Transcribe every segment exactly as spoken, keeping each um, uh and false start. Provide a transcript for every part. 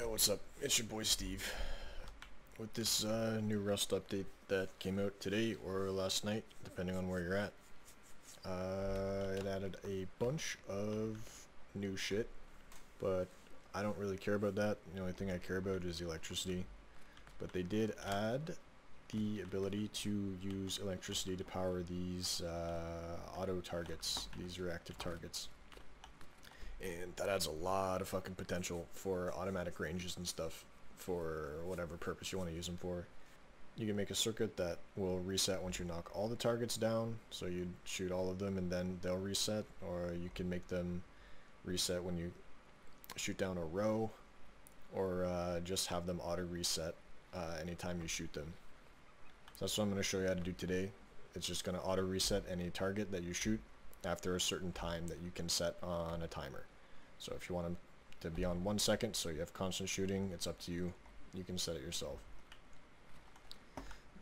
Yo, what's up? It's your boy Steve with this uh, new Rust update that came out today or last night, depending on where you're at. Uh, it added a bunch of new shit, but I don't really care about that. The only thing I care about is electricity. But they did add the ability to use electricity to power these uh, auto targets, these reactive targets. And that adds a lot of fucking potential for automatic ranges and stuff for whatever purpose you want to use them for. You can make a circuit that will reset once you knock all the targets down, so you shoot all of them and then they'll reset, or you can make them reset when you shoot down a row, or uh, just have them auto reset uh, anytime you shoot them. So that's what I'm going to show you how to do today. It's just going to auto reset any target that you shoot after a certain time that you can set on a timer. So if you want them to be on one second, so you have constant shooting, it's up to you. You can set it yourself.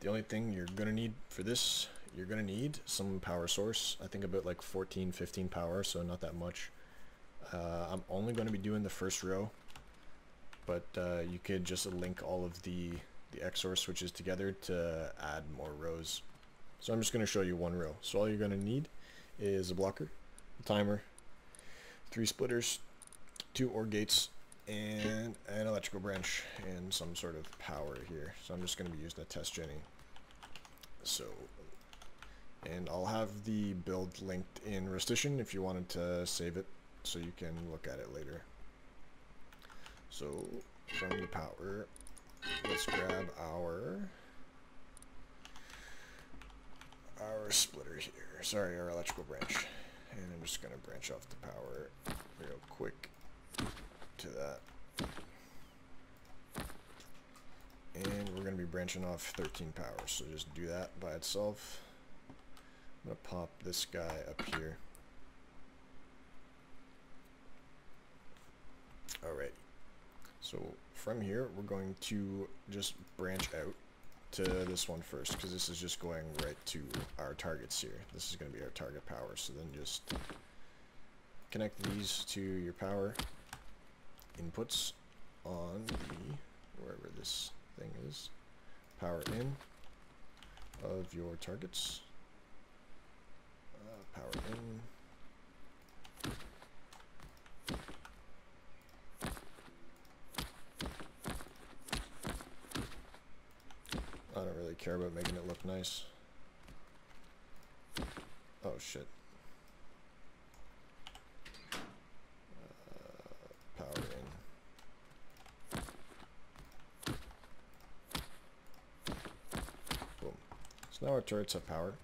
The only thing you're gonna need for this, you're gonna need some power source. I think about like fourteen, fifteen power, so not that much. Uh, I'm only gonna be doing the first row, but uh, you could just link all of the, the X O R switches together to add more rows. So I'm just gonna show you one row. So all you're gonna need is a blocker, a timer, three splitters, two O R gates, and an electrical branch, and some sort of power here. So I'm just going to be using a test genning. So, and I'll have the build linked in Rustician if you wanted to save it, so you can look at it later. So from the power, let's grab our our splitter here, sorry, our electrical branch, and I'm just going to branch off the power real quick to that, and we're going to be branching off thirteen power, so just do that by itself. I'm going to pop this guy up here. Alright, so from here we're going to just branch out to this one first, because this is just going right to our targets here. This is going to be our target power, so then just connect these to your power inputs on the, wherever this thing is, power in of your targets, uh, power in, I don't really care about making it look nice. Oh shit. Uh, power in. Boom. So now our turrets have power.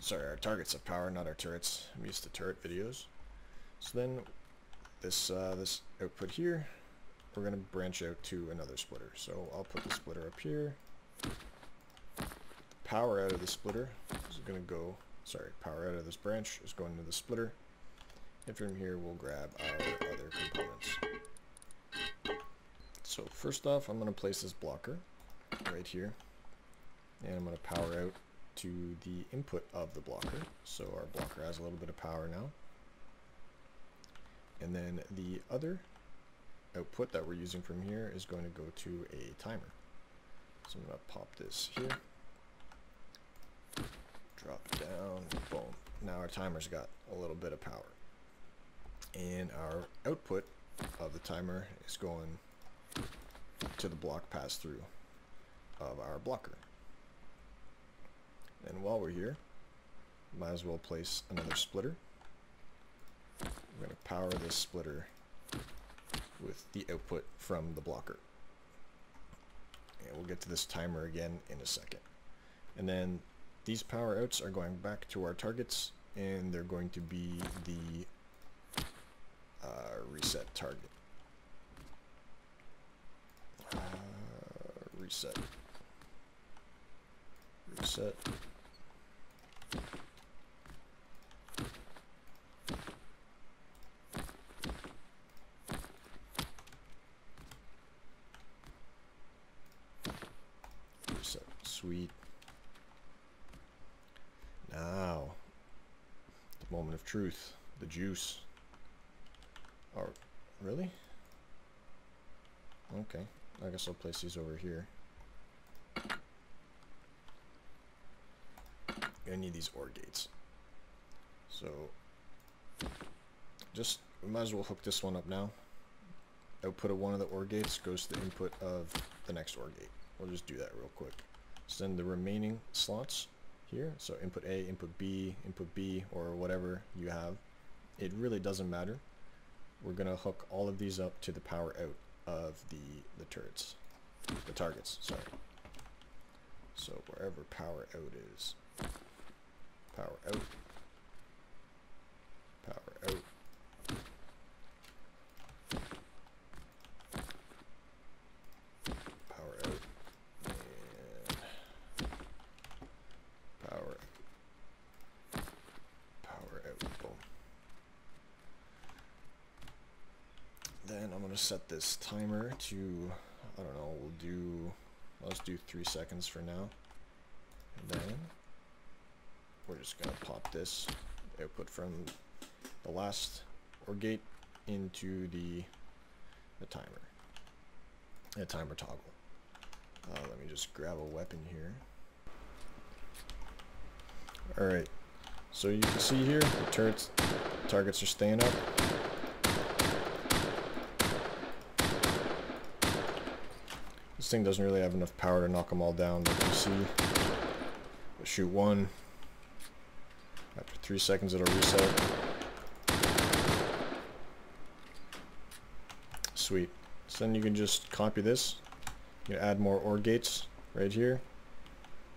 Sorry, our targets have power, not our turrets. I'm used to turret videos. So then this uh, this output here, we're gonna branch out to another splitter. So I'll put the splitter up here. Power out of the splitter is going to go, sorry, power out of this branch is going to the splitter, and from here we'll grab our other components. So first off, I'm going to place this blocker right here, and I'm going to power out to the input of the blocker, so our blocker has a little bit of power now. And then the other output that we're using from here is going to go to a timer. So I'm going to pop this here, drop down, boom. Now our timer's got a little bit of power. And our output of the timer is going to the block pass through of our blocker. And while we're here, might as well place another splitter. I'm going to power this splitter with the output from the blocker. And we'll get to this timer again in a second. And then these power outs are going back to our targets, and they're going to be the uh, reset target. Uh, reset. Reset. Sweet. Now, the moment of truth, the juice. Oh, really? Okay, I guess I'll place these over here. I need these ore gates. So, just, we might as well hook this one up now. Output of one of the ore gates goes to the input of the next ore gate. We'll just do that real quick. Send the remaining slots here. So input A, input B, input B, or whatever you have. It really doesn't matter. We're gonna hook all of these up to the power out of the, the turrets, the targets, sorry. So wherever power out is, power out, power out. Set this timer to, I don't know, we'll do, let's do three seconds for now. And then we're just gonna pop this output from the last or gate into the the timer, the timer toggle. Uh, let me just grab a weapon here. All right, so you can see here the turrets, the targets are staying up. This thing doesn't really have enough power to knock them all down, like you see. We'll shoot one. After three seconds it'll reset. Sweet. So then you can just copy this. You can add more ore gates right here.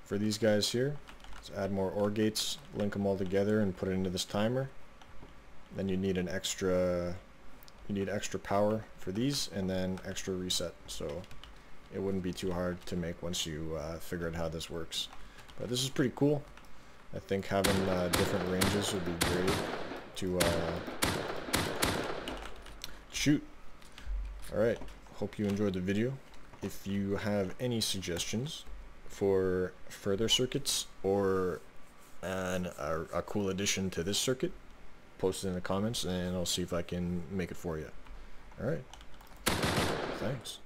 For these guys here, let's add more ore gates, link them all together and put it into this timer. Then you need an extra, you need extra power for these and then extra reset. So it wouldn't be too hard to make once you uh, figure out how this works. But this is pretty cool. I think having uh, different ranges would be great to uh, shoot. Alright, hope you enjoyed the video. If you have any suggestions for further circuits or an, a, a cool addition to this circuit, post it in the comments and I'll see if I can make it for you. Alright, thanks.